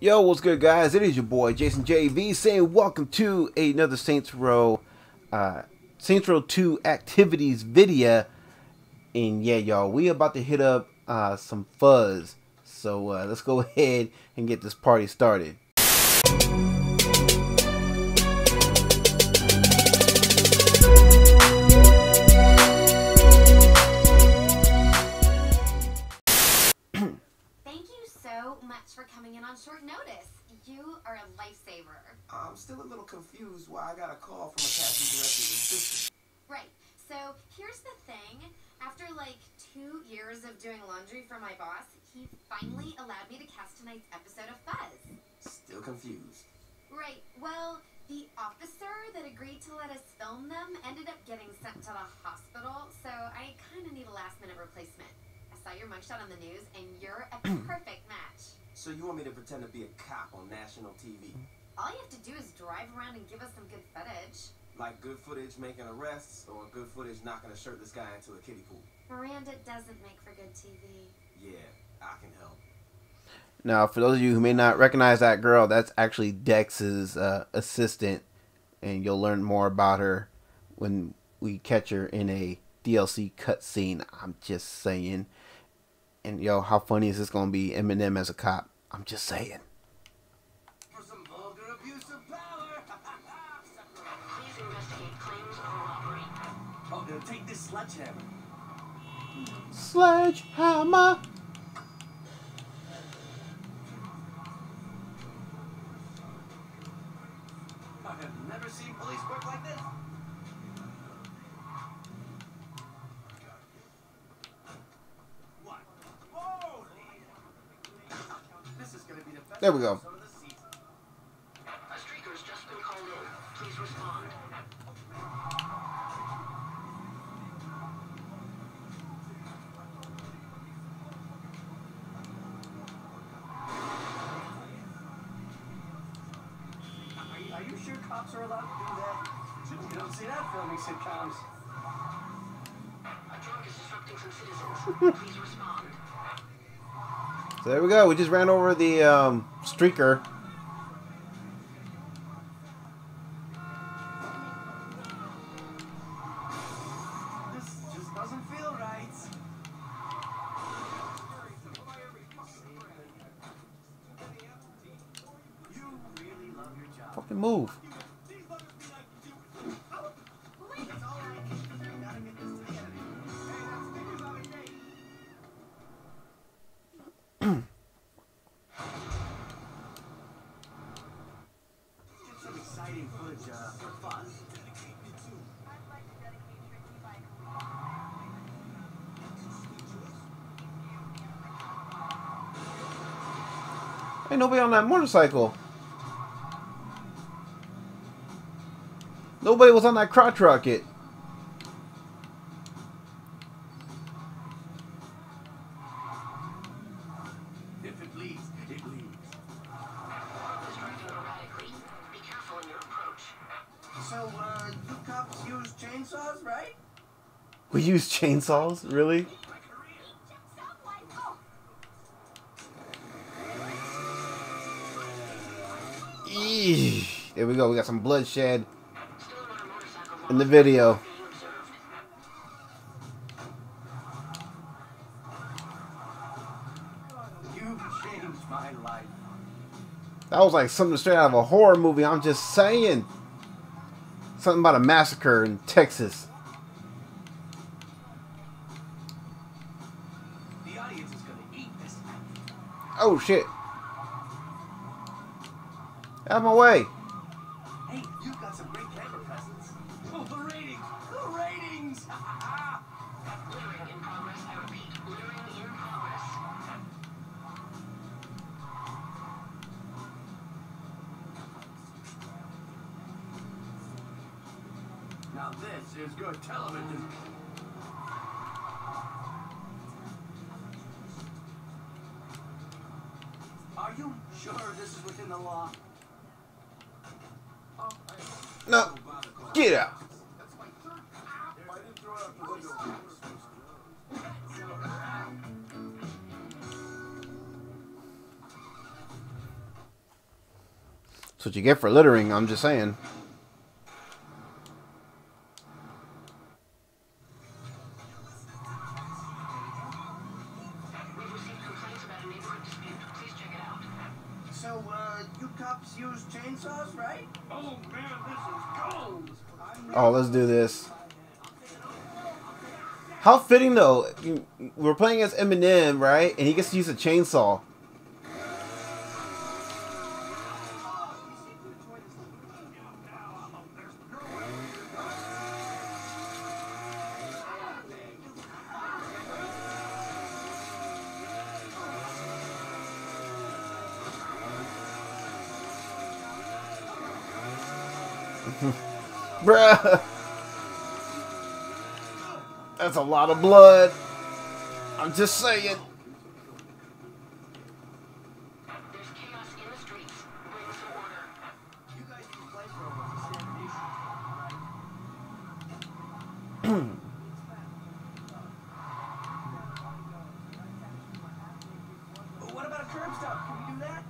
Yo, what's good guys? It is your boy Jason JV saying welcome to another Saints Row 2 activities video. And yeah, y'all, we about to hit up some Fuzz. So let's go ahead and get this party started. I'm still a little confused why I got a call from a captain director's assistant. Right. So here's the thing. After like 2 years of doing laundry for my boss, he finally allowed me to cast tonight's episode of Fuzz. Still confused. Right. Well, the officer that agreed to let us film them ended up getting sent to the hospital, so I kind of need a last-minute replacement. I saw your mugshot on the news, and you're a perfect match. So you want me to pretend to be a cop on national TV? All you have to do is drive around and give us some good footage. Like good footage making arrests, or good footage knocking a shirtless guy into a kiddie pool. Miranda doesn't make for good TV. Yeah, I can help. Now, for those of you who may not recognize that girl, that's actually Dex's assistant, and you'll learn more about her when we catch her in a DLC cutscene. I'm just saying. And yo, how funny is this gonna be? Eminem as a cop. I'm just saying. Take this sledgehammer. Sledgehammer. I have never seen police work like this. What? Holy! This is going to be the best. There we go. A streaker's just been called in. Please respond. Cops are allowed to do that. You don't see that filming sitcoms. A drunk is disrupting some citizens. Please respond. So there we go. We just ran over the streaker. This just doesn't feel right. You really love your job. Fucking move. Ain't nobody on that motorcycle. Nobody was on that crotch rocket. If it bleeds, it bleeds. Just driving erratically. Be careful in your approach. So, you cops use chainsaws, right? We use chainsaws? Really? There we go. We got some bloodshed in the video. You changed my life. That was like something straight out of a horror movie. I'm just saying. Something about a massacre in Texas. The audience is gonna eat this. Oh shit. Out of my way. Hey, you've got some great camera presence. Oh, the ratings! The ratings! Littering in progress, I repeat. Littering in progress. Now this is good television. Are you sure this is within the law? No, get out. That's what you get for littering, I'm just saying. Oh, let's do this. How fitting, though. We're playing as Eminem, right? And he gets to use a chainsaw. Bruh, that's a lot of blood. I'm just saying. There's chaos in the streets. Bring some order. You guys can play for a while. Sanitation. But what about a curb stop? Can we do that?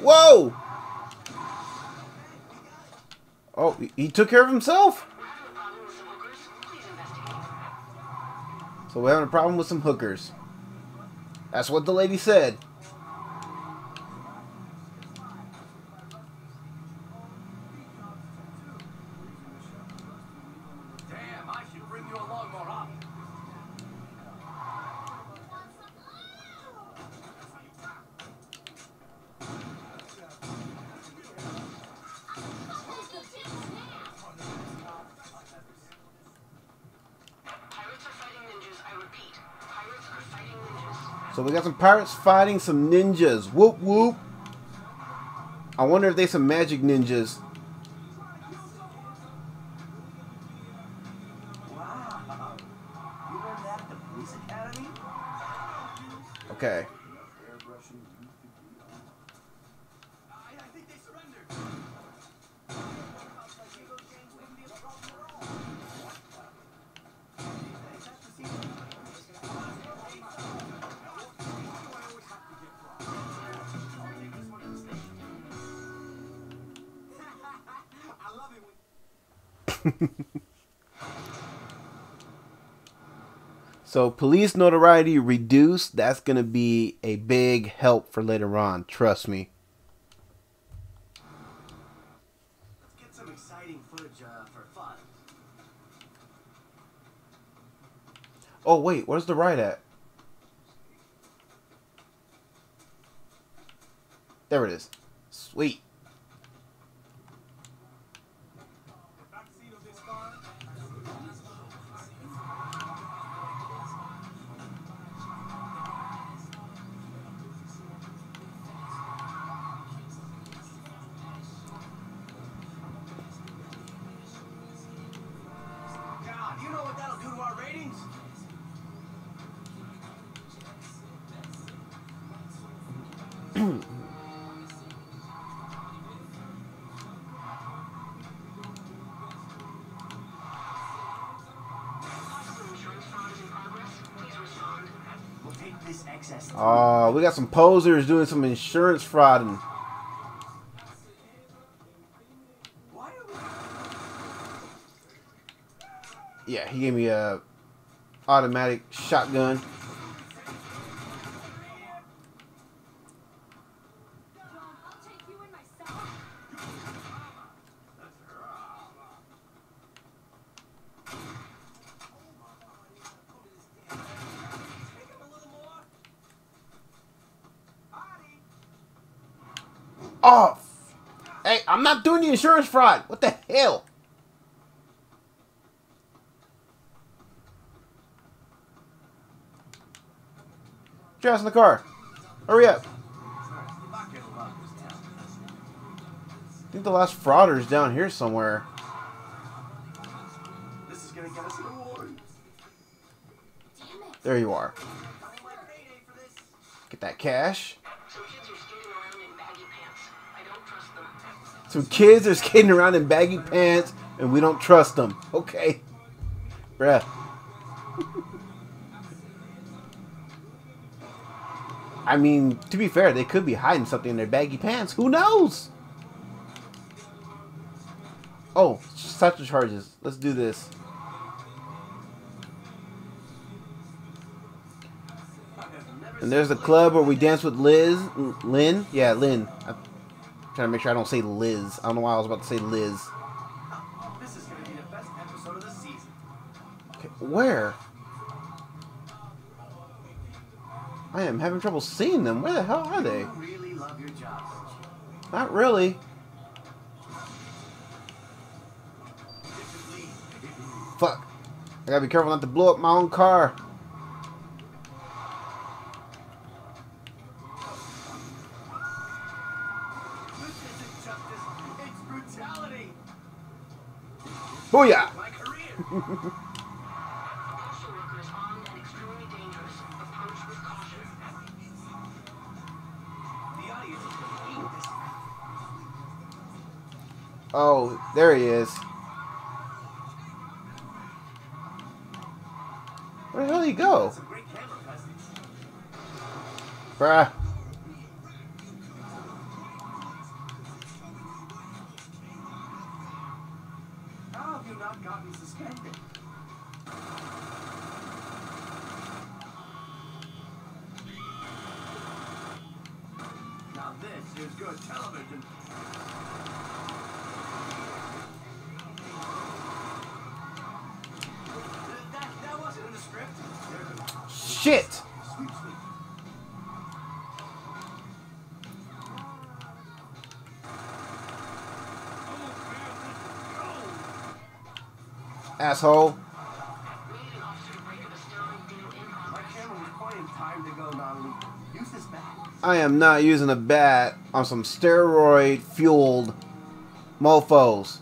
Whoa! Oh, he took care of himself. So we're having a problem with some hookers. That's what the lady said. Damn, I should bring you along more often. So we got some pirates fighting some ninjas. Whoop whoop. I wonder if they some magic ninjas. Wow. You learned that at the police academy? Okay. I think they surrendered. So police notoriety reduced. That's gonna be a big help for later on, trust me. Let's get some exciting footage for fun. Oh wait, where's the ride at? There it is. Sweet. Oh, we got some posers doing some insurance frauding. Yeah, he gave me a automatic shotgun. Oh, hey, I'm not doing the insurance fraud. What the hell? Get us in the car. Hurry up. I think the last frauder is down here somewhere. This is gonna get us an award. There you are. Get that cash. Some kids are skating around in baggy pants, and we don't trust them. Okay. Bruh. I mean, to be fair, they could be hiding something in their baggy pants. Who knows? Oh, satchel charges. Let's do this. And there's the club where we dance with Liz. Lynn? Yeah, Lynn. I'm trying to make sure I don't say Liz. I don't know why I was about to say Liz. This is going to be the best episode of the season. Okay, where? I am having trouble seeing them. Where the hell are they? You really love your job. Not really. Fuck. I gotta be careful not to blow up my own car. Booyah! My career. Oh, there he is. Where the hell did he go? Bruh. How have you not gotten suspended? Now this is good television. Shit! Asshole. I am not using a bat on some steroid fueled mofos.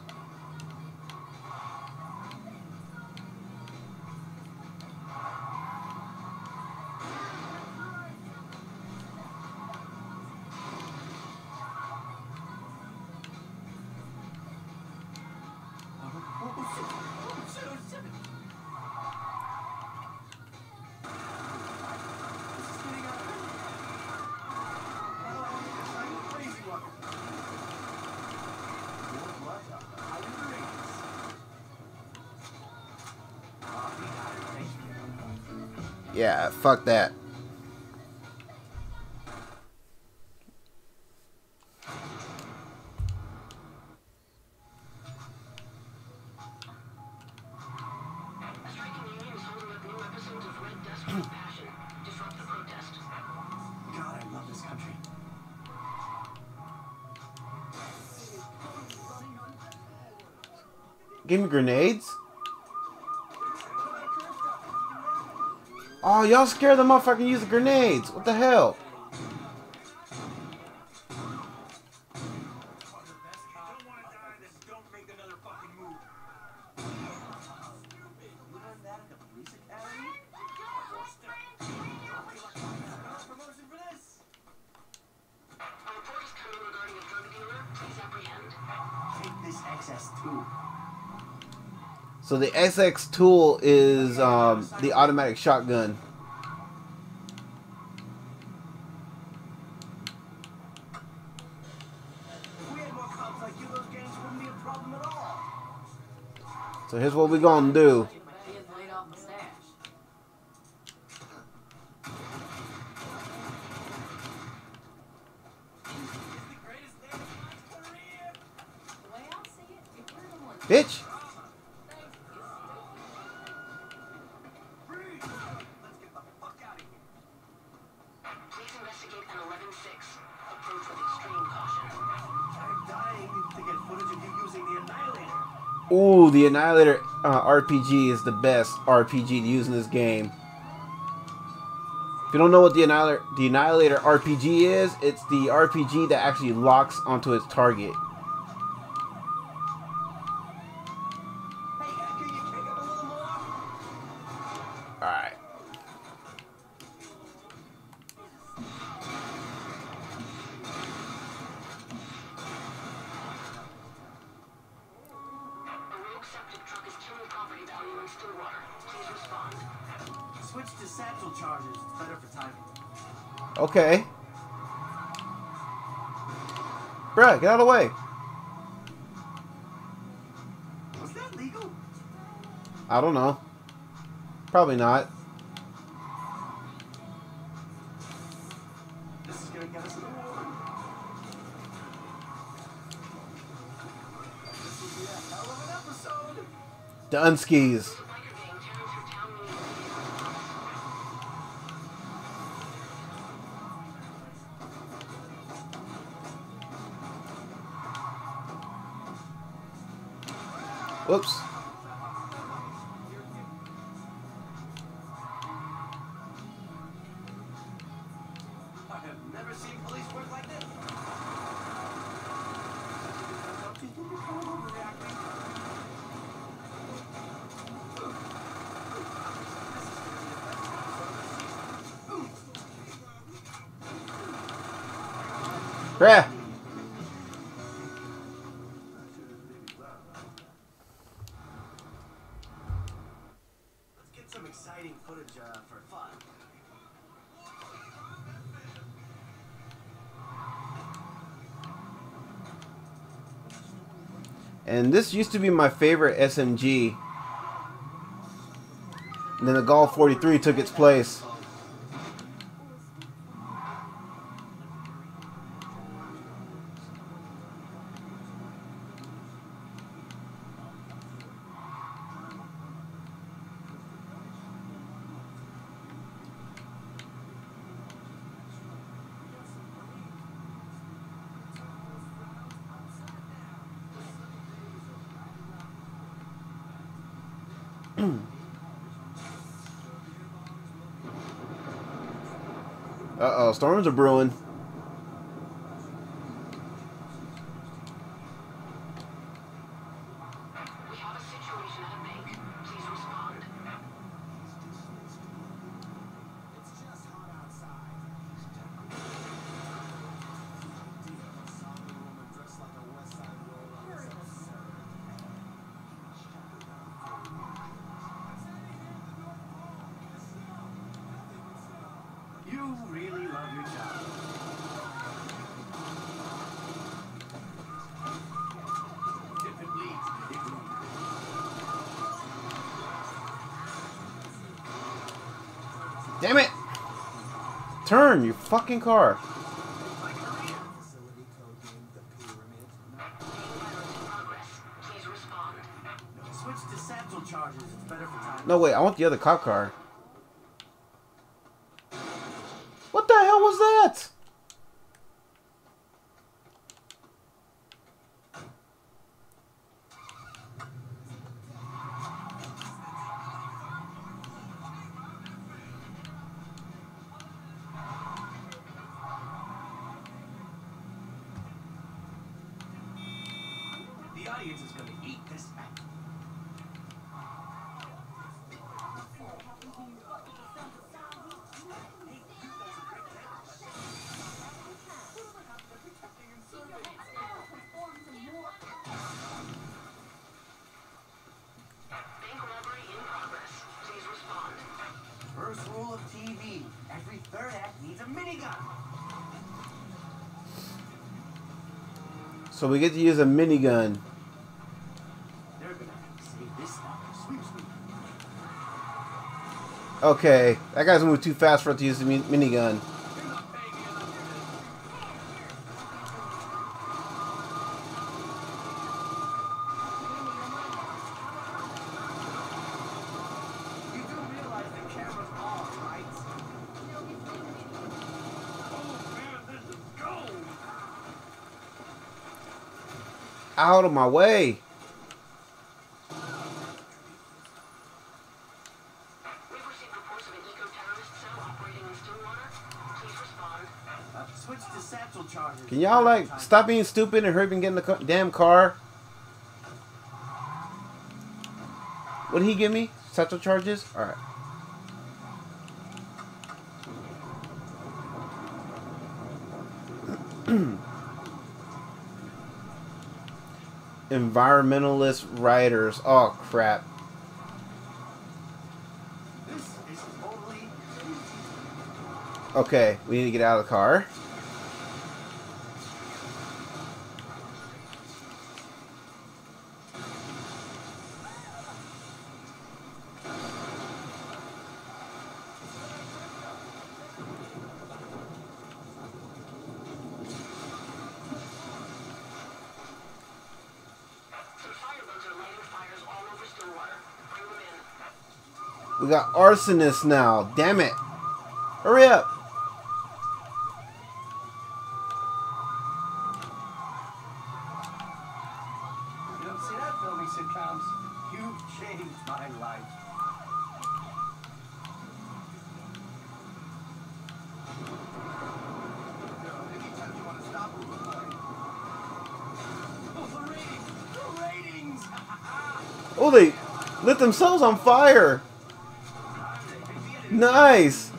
Yeah, fuck that. Give me grenades? Oh, y'all scared the motherfucking use the grenades. What the hell? So the SX tool is the automatic shotgun. So here's what we're gonna do. Bitch. Ooh, the Annihilator RPG is the best RPG to use in this game. If you don't know what the Annihilator RPG is, it's the RPG that actually locks onto its target. Alright. Switch to satchel charges. It's better for timing. Okay. Bruh, get out of the way. Was that legal? I don't know. Probably not. This is gonna get us an award. This will be a hell of an episode. Dunskies. Whoops. I have never seen police work like this. Bruh. And this used to be my favorite SMG. And then the Golf 43 took its place. Uh-oh, storms are brewing. We have a situation at a bank. Please respond. It's just hot outside. You really love your job. If it leads, it will. Damn it! Turn your fucking car. No, wait, I want the other cop car. Audience is going to eat this back. Bank robbery in progress. Please respond. First rule of TV, every third act needs a minigun. So we get to use a minigun. Okay, that guy's moving too fast for us to use the minigun. Out of my way! Can y'all, like, stop being stupid and hurry and get in the damn car? What did he give me? Satchel charges? Alright. Environmentalist rioters. Oh, crap. Okay, we need to get out of the car. We got arsonists now. Damn it. Hurry up. You don't see that filming sitcoms. You changed my life. Anytime you want to stop the ratings. Oh, they lit themselves on fire. Nice.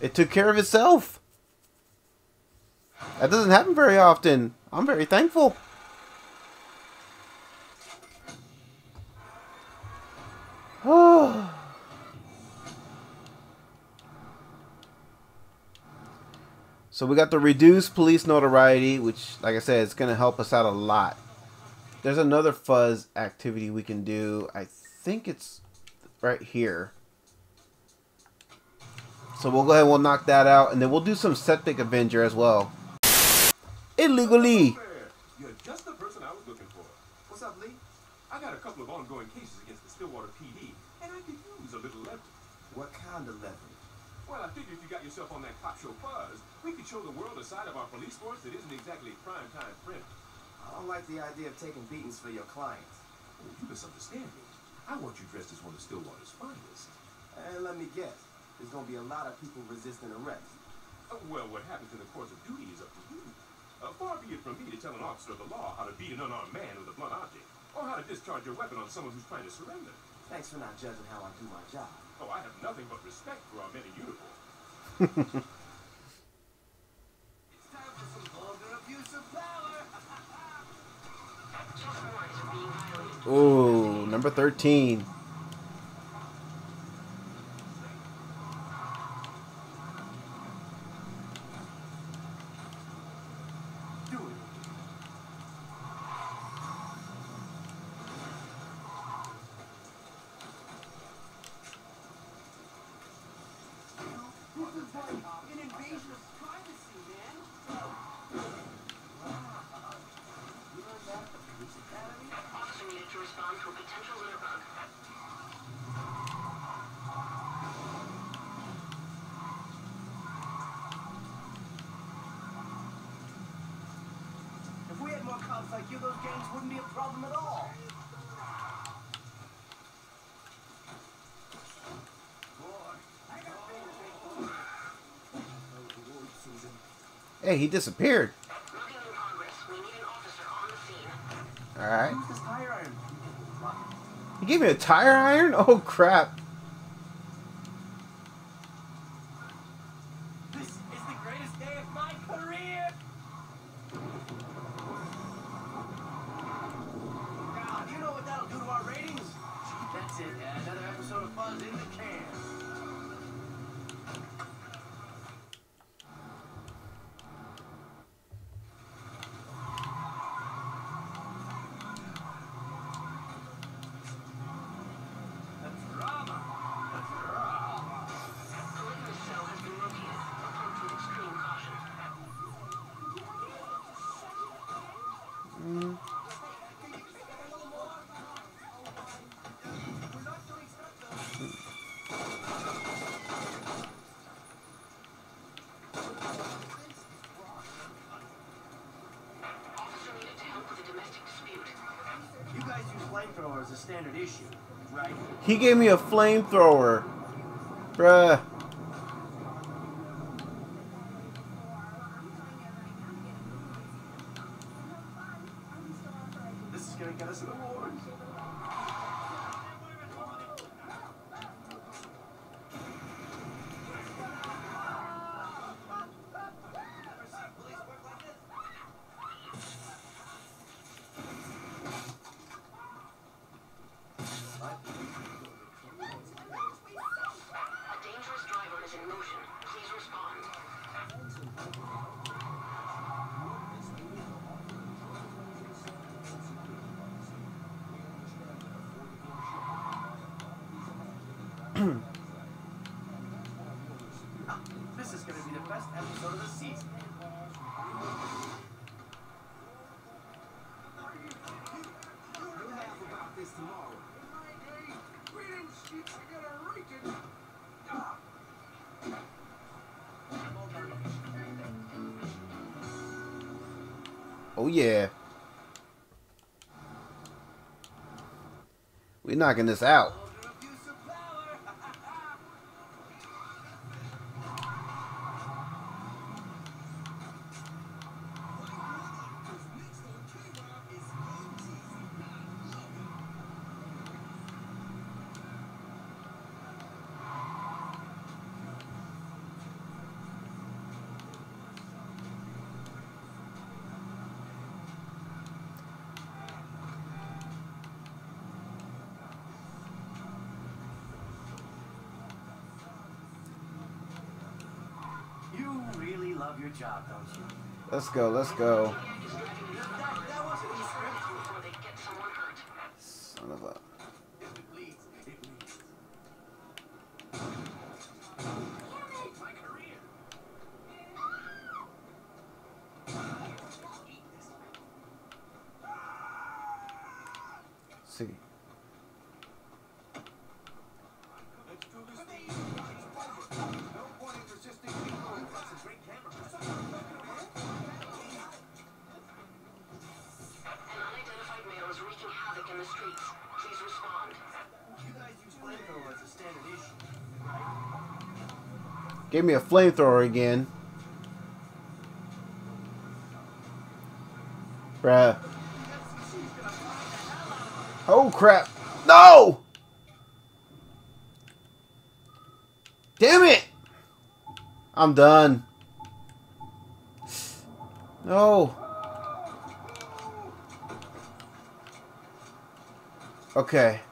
It took care of itself. That doesn't happen very often. I'm very thankful. Oh. So we got the reduced police notoriety, which, like I said, is going to help us out a lot. There's another Fuzz activity we can do. I think it's right here. So we'll go ahead and we'll knock that out, and then we'll do some Septic Avenger as well. Illegally! You're just the person I was looking for. What's up, Lee? I got a couple of ongoing cases against the Stillwater PD, and I could use a little leverage. What kind of leverage? Well, I figured if you got yourself on that pop show Fuzz, we could show the world a side of our police force that isn't exactly prime-time friendly. I don't like the idea of taking beatings for your clients. Oh, you misunderstand me. I want you dressed as one of Stillwater's finest. And let me guess. There's going to be a lot of people resisting arrest. Well, what happens in the course of duty is up to you. Far be it from me to tell an officer of the law how to beat an unarmed man with a blunt object, or how to discharge your weapon on someone who's trying to surrender. Thanks for not judging how I do my job. Oh, I have nothing but respect for our men in uniform. It's time for some vulgar abuse of power. Ooh, number 13. Like you, those games wouldn't be a problem at all. Hey, he disappeared. All right. He gave me a tire iron? Oh, crap. Flamethrowers a standard issue, right? He gave me a flamethrower, bruh. This is gonna get us an award. best episode of the season. We'll laugh about this tomorrow. In my day, we didn't shoot to get a raking. Oh yeah. We're knocking this out. Your job, don't you? Let's go, let's go. That wasn't the script. Before they get someone hurt. Son of a... It bleeds. You made my career. I'll eat this. See. Let's do this. No point in resisting people. That's a great camera. In the streets. Please respond. You guys use flamethrower as a standard issue, right? Give me a flamethrower again. Bruh. Oh crap. No! Damn it! I'm done. No. Okay. Show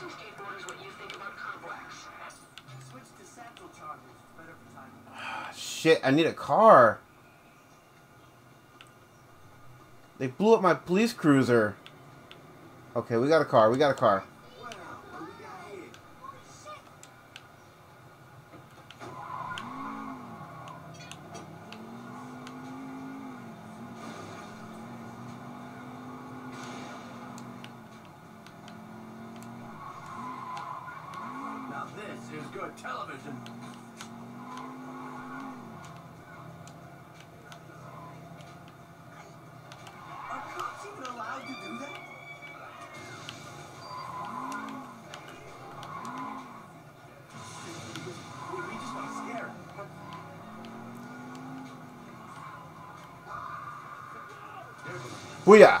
some skateboarders what you think about complex. Switch to sample chargers, better for time. Shit, I need a car. They blew up my police cruiser. Okay, we got a car. We got a car. This is good television. Are cops even allowed to do that? We just want to scare them. Booyah!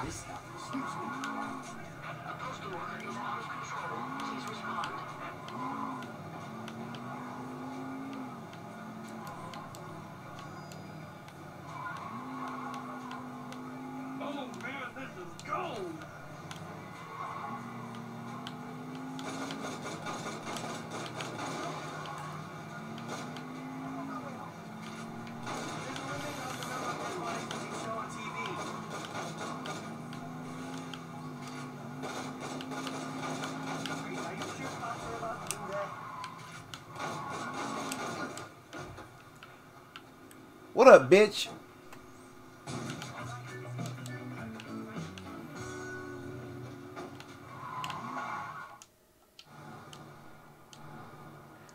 What up, bitch?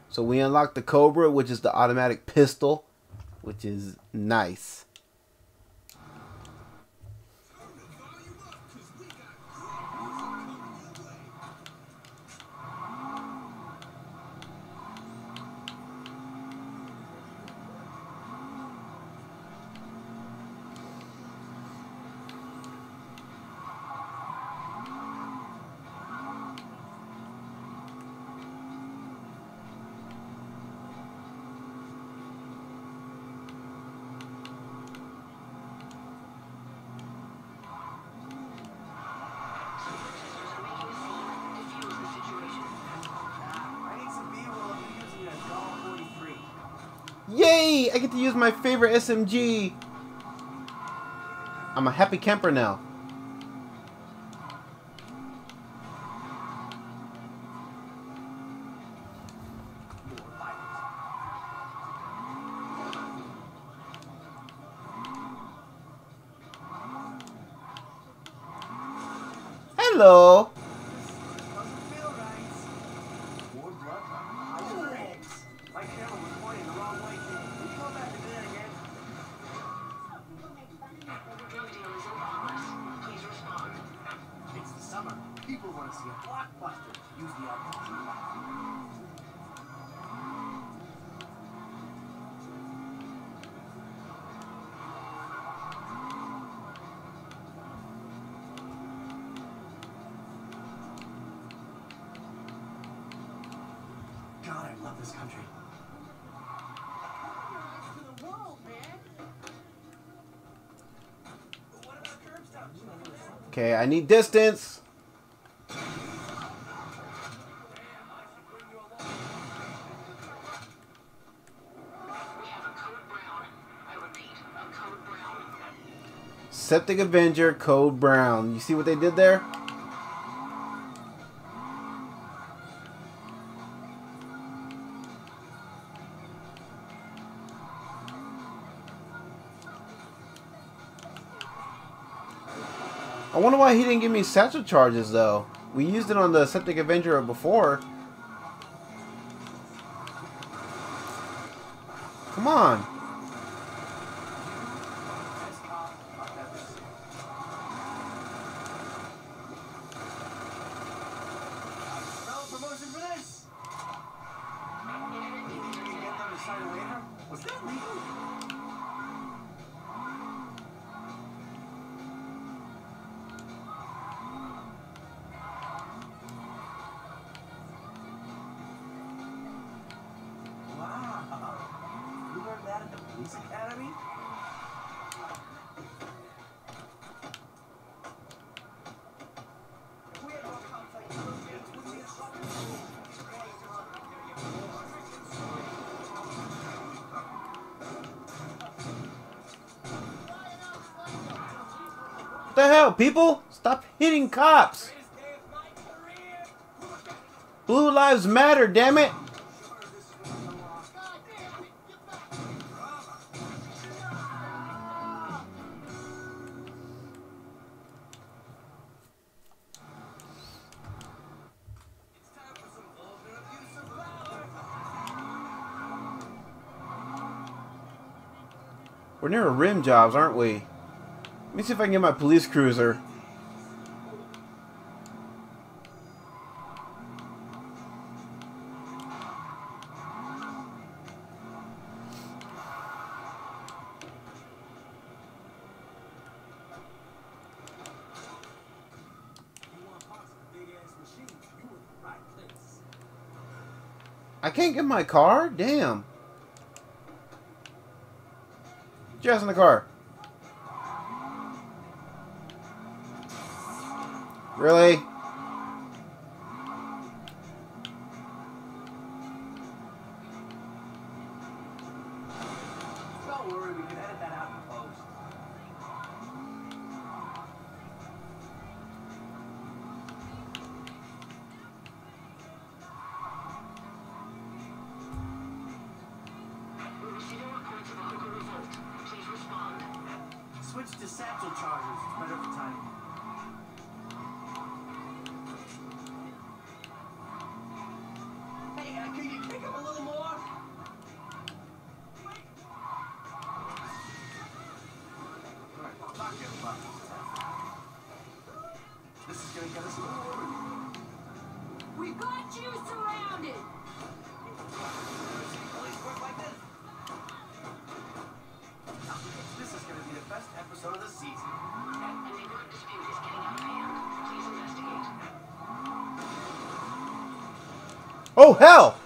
So we unlocked the Cobra, which is the automatic pistol, which is nice. Yay! I get to use my favorite SMG. I'm a happy camper now. Hello. Okay, I need distance. Septic Avenger, Code Brown. You see what they did there? I wonder why he didn't give me satchel charges though. We used it on the Septic Avenger before. Come on. What the hell, people? Stop hitting cops. Blue lives matter, damn it. We're near a Rim Jobs, aren't we? Let me see if I can get my police cruiser. I can't get my car? Damn. Just in the car. Really? Don't worry, we can edit that out in post. We received a report of a local result. Please respond. Switch to satchel charges. It's better for timing. Oh, hell!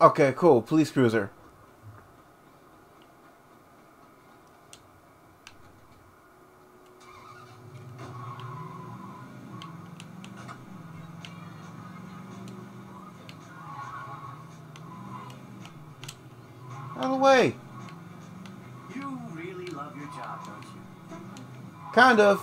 Okay, cool. Police cruiser. Out of the way. You really love your job, don't you? Kind of.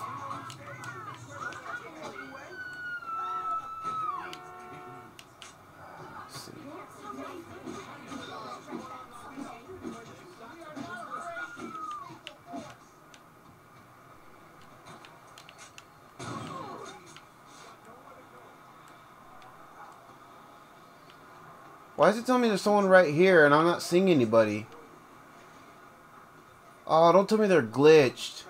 Why is it telling me there's someone right here and I'm not seeing anybody? Oh, don't tell me they're glitched.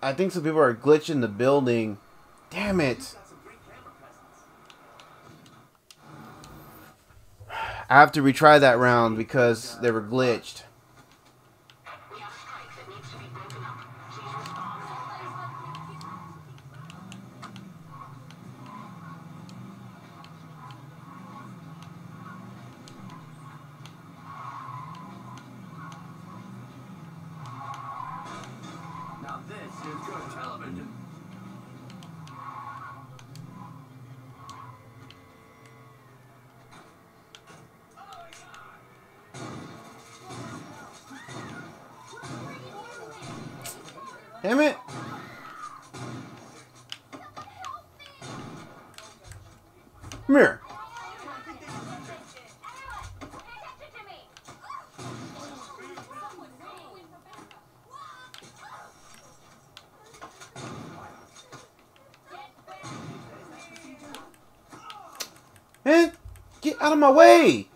I think some people are glitching the building. Damn it. I have to retry that round because they were glitched. Damn it! Come here. Man, get out of my way!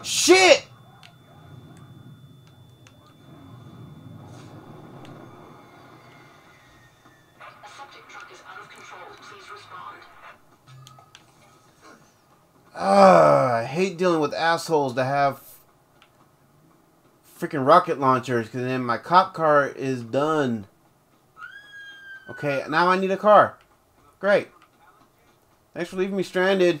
Shit! A septic truck is out of control. Please respond. I hate dealing with assholes that have freaking rocket launchers, because then my cop car is done. Okay, now I need a car. Great. Thanks for leaving me stranded.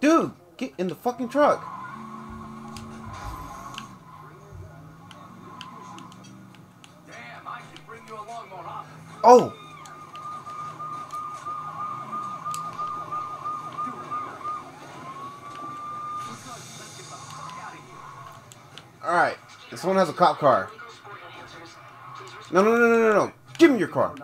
Dude, get in the fucking truck. Damn, I should bring you along more often. Oh. Alright, someone has a cop car. No. Give me your car.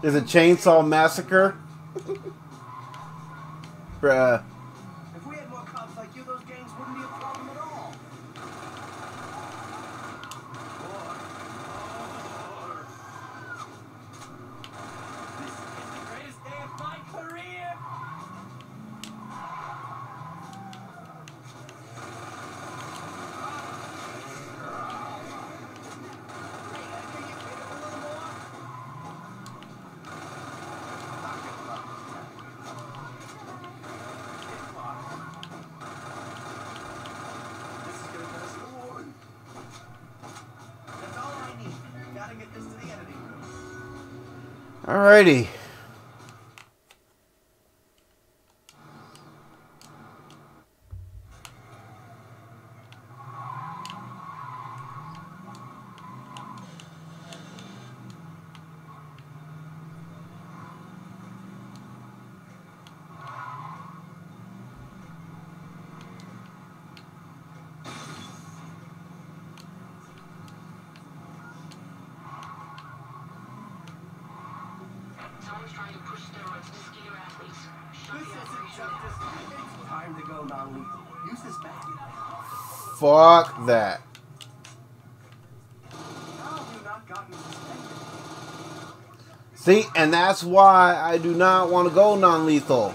There's a chainsaw massacre? Bruh. If we had more cops like you, those gangs wouldn't be a problem at all. This is the greatest day of my career. Alrighty. was trying to push steroids to skinnier athletes. This isn't just this time. It's time to go non-lethal. Use this back. Fuck that. See, and that's why I do not want to go non-lethal.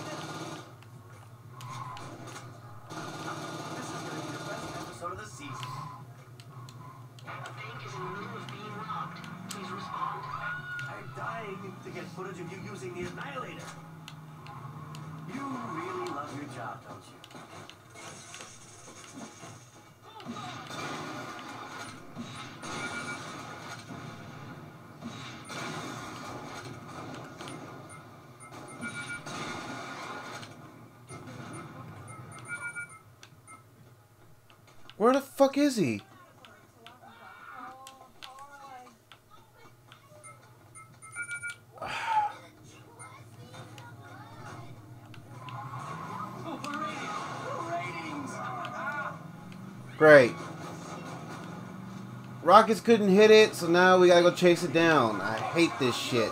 Where the fuck is he? Great. Rockets couldn't hit it, so now we gotta go chase it down. I hate this shit.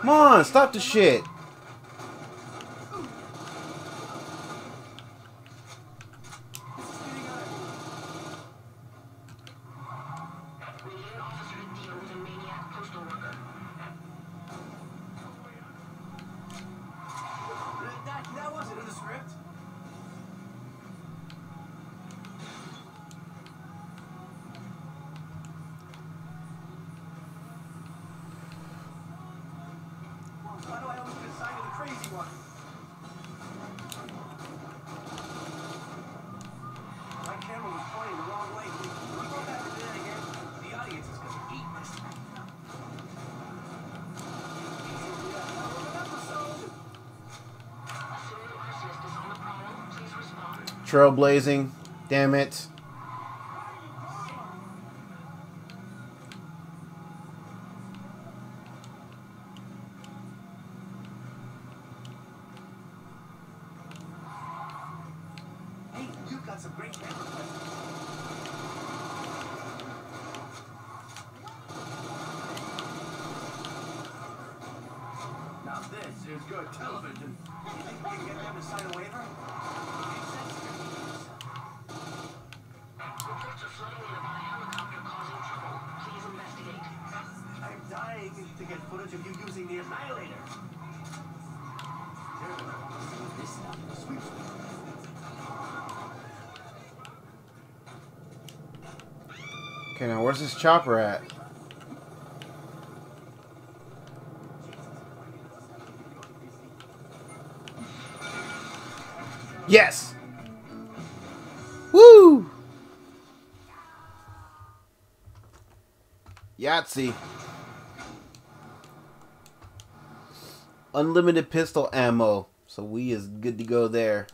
Come on, stop the shit. Trailblazing, damn it. Hey, you've got some great memories. Now this is good television. You think we can get them to sign a waiver? To get footage of you using the Annihilator. This stuff is sweet. Okay, now where's this chopper at? Yes! Woo! Yahtzee. Unlimited pistol ammo, so we is good to go there.